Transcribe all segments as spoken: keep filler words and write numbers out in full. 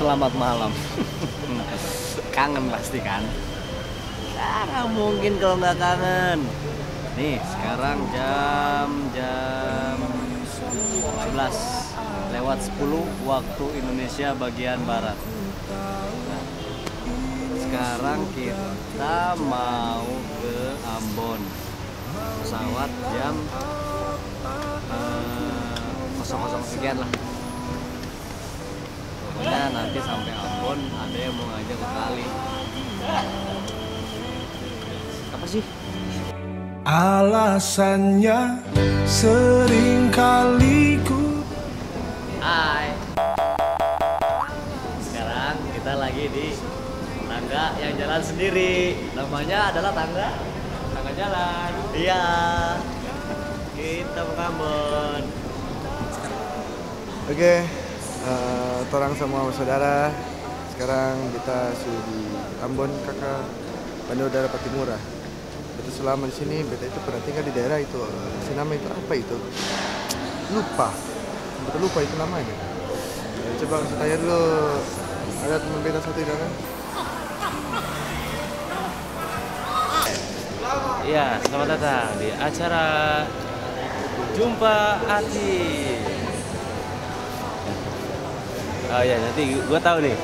selamat malam. Kangen pasti kan? Cara mungkin kalau nggak kangen. Nih sekarang jam jam sebelas lewat sepuluh waktu Indonesia bagian barat. Nah, sekarang kita mau ke Ambon. Pesawat jam eh, sekian lah. Pokoknya nanti sampai Ambon ada yang mau ngajak ke kali. Apa sih? Alasannya seringkali ku. Hai. Sekarang kita lagi di tangga yang jalan sendiri. Namanya adalah tangga tangga jalan. Iya. Kita mengambon. Oke. Okay. Uh, torang sama saudara. Sekarang kita sudah di Ambon, kakak Pantai Udara Patimura. Betul, selama di sini beta itu pernah tinggal di daerah itu. Si nama itu apa itu? Lupa. Beta lupa itu namanya. Ya, coba kasih tanya dulu. Ada teman beta satu di sana? Iya, selamat datang di acara Jumpa Artis. Oh ya, nanti gue tahu nih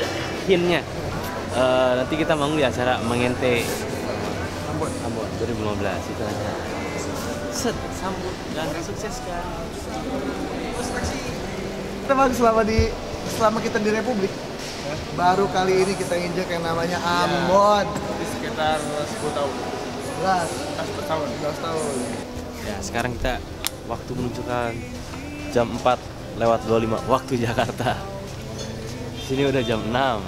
hintnya. Uh, nanti kita manggung di acara Mengente Ambon dua ribu lima belas itu aja. Set, sambut dan sukses kan. Kita bagus selama di selama kita di Republik. Baru kali ini kita injak yang namanya Ambon. Di sekitar sepuluh tahun. sebelas tahun, sebelas tahun. Ya, sekarang kita waktu menunjukkan jam empat lewat dua puluh lima waktu Jakarta. Sini udah jam enam.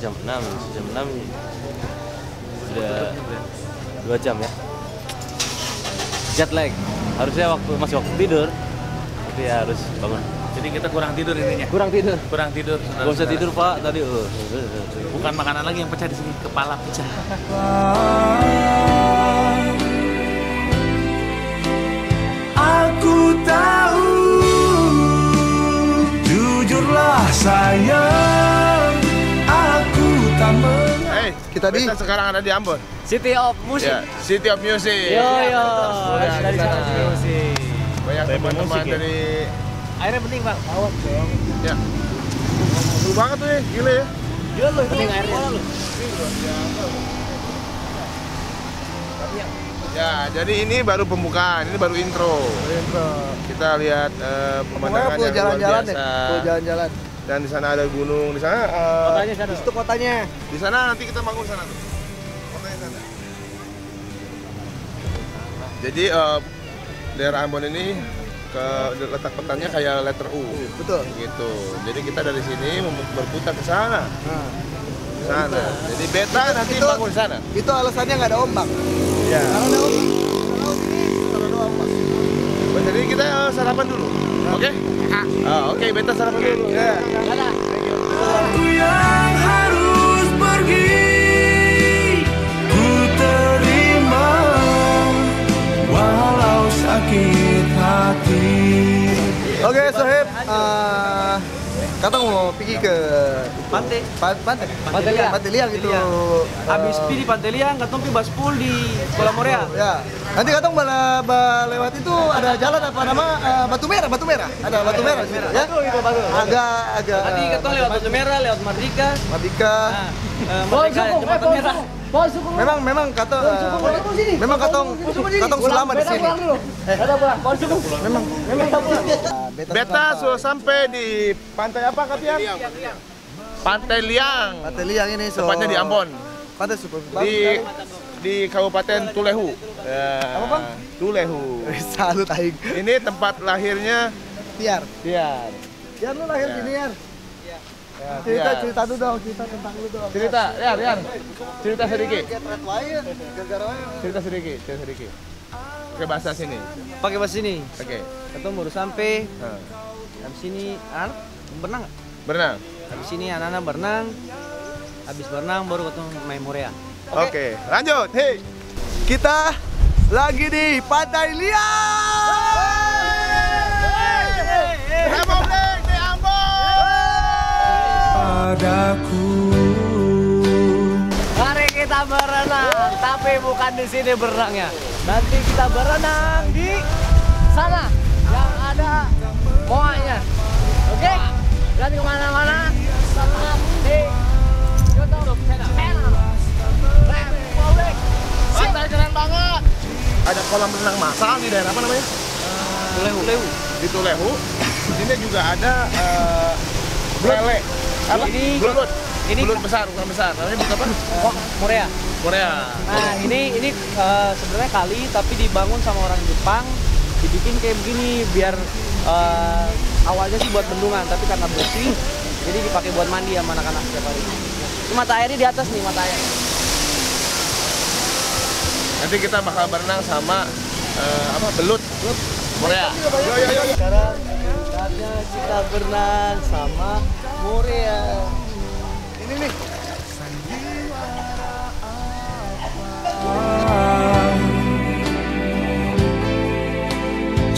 Jam enam, jam enam. Udah dua jam ya. Jet lag. Harusnya waktu masih waktu tidur. Tapi ya harus bangun. Jadi kita kurang tidur ininya. Kurang tidur. Kurang tidur. Enggak usah tidur, Pak. Tadi uh. bukan makanan lagi yang pecah di sini, kepala pecah. Aku tahu. Jujurlah sayang, aku tak menang. Hey, kita di sekarang ada di Ambon. City of Music. Yeah, City of Music. Yo yo. Ya, dari City of Music. Banyak teman-teman dari. Airnya penting bang. Awak dong. Ya. Seru banget tuh ya, gila ya. Gila loh, penting airnya. Ya, jadi ini baru pembukaan, ini baru intro. Intro. Kita lihat uh, pemandangan yang jalan-jalan ya, jalan-jalan. Dan di sana ada gunung, di sana uh, kotanya sana. Di situ kotanya. Di sana nanti kita bangun sana tuh. Kotanya sana. Jadi uh, daerah Ambon ini ke letak petanya kayak letter U. Betul. Gitu. Jadi kita dari sini berputar ke sana. Nah. Sana. Jadi beta itu, nanti itu, bangun sana. Itu alasannya nggak ada ombak. Ya. Kalau ada ombak, kalau sini kalau ada ombak. Jadi kita uh, sarapan dulu, oke? Okay? Ah. Oh, oke, okay, beta sarapan dulu. Ya. Aku yang harus pergi, ku terima walau sakit hati. Oke, okay, Sohib. Uh, Kata mau pergi ke pantai, pantai, pantai liang, pantai liang gitu. Habis pergi di pantai liang, katong pergi baspul di Bala Morea. Ya. Nanti katong bala, bala lewat itu ada jalan apa nama uh, Batu Merah, Batu Merah. Ada Batu Merah, ya. Merah. Ya? Itu, itu, batu, agak, agak. Nanti katong lewat Batu Merah, lewat Mardika. Mardika. Nah, Mardika, oh, Batu oh, Merah. Oh, memang memang kata memang katong katong selama di sini. Memang memang beta sudah sampai di pantai apa katian? Pantai Liang. Pantai Liang ini tepatnya di Ambon. Pantai super di di Kabupaten Tulehu. Apa bang? Tulehu. Salut aing. Ini tempat lahirnya Tiar. Tiar. Tiar lu lahir di Tiar. Cerita, ya. cerita dulu dong, cerita tentang lu dong. Cerita, Rian, Rian. Cerita sedikit. Cerita sedikit, cerita sedikit. Pakai bahasa sini. Pakai bahasa sini. Oke. Okay. Ketemu baru sampai. Hmm. Habis sini, Ar, berenang nggak? Berenang. Habis sini anak-anak berenang. Habis berenang baru ketemu main Morea. Oke, okay. okay. lanjut. Hei. Kita lagi di Pantai Liang. Hey, hey, hey, hey. Hey, hey. Hey, hey. aku. Mari kita berenang, tapi bukan di sini berenangnya. Nanti kita berenang di sana yang ada moanya. Oke? Okay? Dan kemana-mana tetap di YouTube channel Republik. Pantai keren banget. Ada kolam renang massal di daerah apa namanya? Tulehu. Tulehu. Di Tulehu. Di sini juga ada uh, lele. Apa? Ini belut. Ini belut besar, bukan besar. Namanya apa? Uh, Morea. Morea. Nah, ini ini uh, sebenarnya kali tapi dibangun sama orang Jepang. Dibikin kayak begini biar uh, awalnya sih buat bendungan, tapi karena bersih jadi dipakai buat mandi sama anak-anak setiap hari. Ini mata airnya di atas nih, mata airnya. Nanti kita bakal berenang sama uh, apa belut belut Morea. Sekarang saatnya kita berenang sama Morea. Ini nih.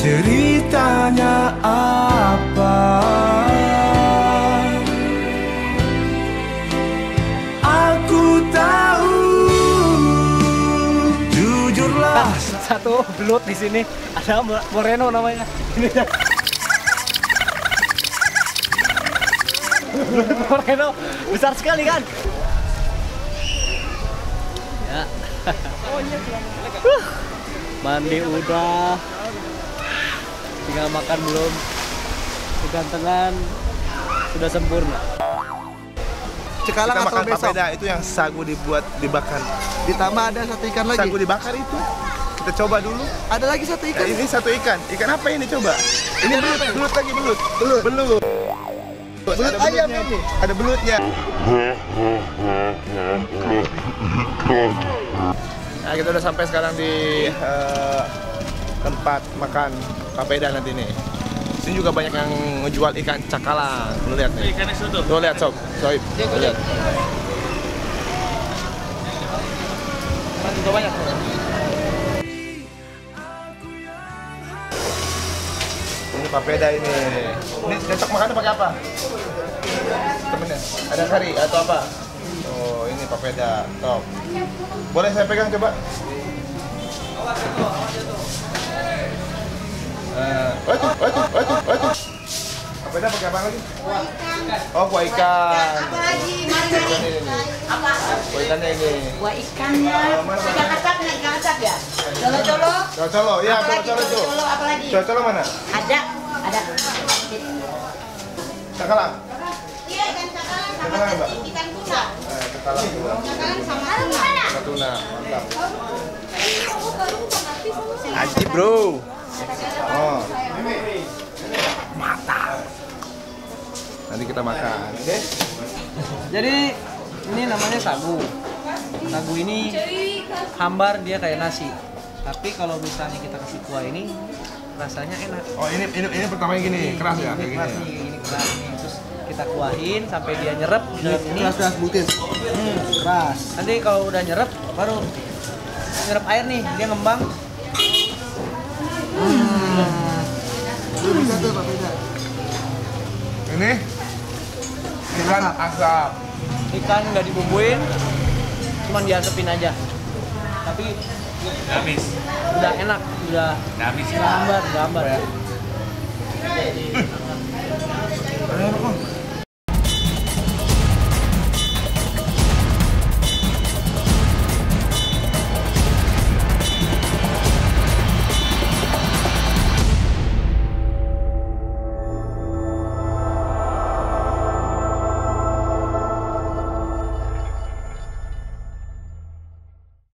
Ceritanya apa? Aku tahu. Jujurlah. Satu belut di sini ada Moreno namanya. Ini. Moreno besar sekali kan? Ya. Mandi udah. Tinggal makan belum, kegantengan sudah sempurna. Cekalang kita atau besok? Papeda, itu yang sagu dibuat dibakar. Ditambah ada satu ikan lagi. Sagu dibakar itu, kita coba dulu. Ada lagi satu ikan. Ya, ini satu ikan. Ikan apa ini coba? Ini belut, belut lagi belut, belut, belut. Belut ayam ini. Ada belutnya. Nah, kita udah sampai sekarang di uh, tempat makan Papeda nanti nih. Sini juga banyak yang ngejual ikan cakalang. Lu lihat nih. Ikannya soto. Lu lihat sob. Soib. Lihat. Masih banyak. Ini Papeda ini. Ini cocok makannya pakai apa? Temennya. Ada kari atau apa? Oh, ini Papeda. Top. Boleh saya pegang coba? Awas itu, awas itu. Waduh, waduh, waduh, waduh. Apa ini pakai apa lagi? Oh, kuah ikan. Apa lagi? Apa? Kuah ikannya ini. Kuah ikannya. Ikan asap, ikan asap ya. Colo colo. Colo colo, ya. Colo colo itu. Apa lagi? Colo colo mana? Ada, ada. Cekalang. Iya, ikan cekalang sama tadi ikan tuna. Cekalang tuna. Cekalang sama tuna. Tuna, mantap. Aji bro. Oh. Mata. Nanti kita makan. Jadi ini namanya sagu. Sagu ini hambar, dia kayak nasi. Tapi kalau misalnya kita kasih kuah ini rasanya enak. Oh, ini ini ini pertama yang gini, keras ya? Ini keras nih, ini keras nih. Terus kita kuahin sampai dia nyerep di dalam ini. Keras butir. Hmm, keras. Nanti kalau udah nyerep baru nyerep air nih, dia ngembang. Bisa tuh, Papeda. Ini ikan asap. Ikan nggak dibumbuin, cuma diasepin aja. Tapi habis. Udah enak, udah habis. Gambar, gambar.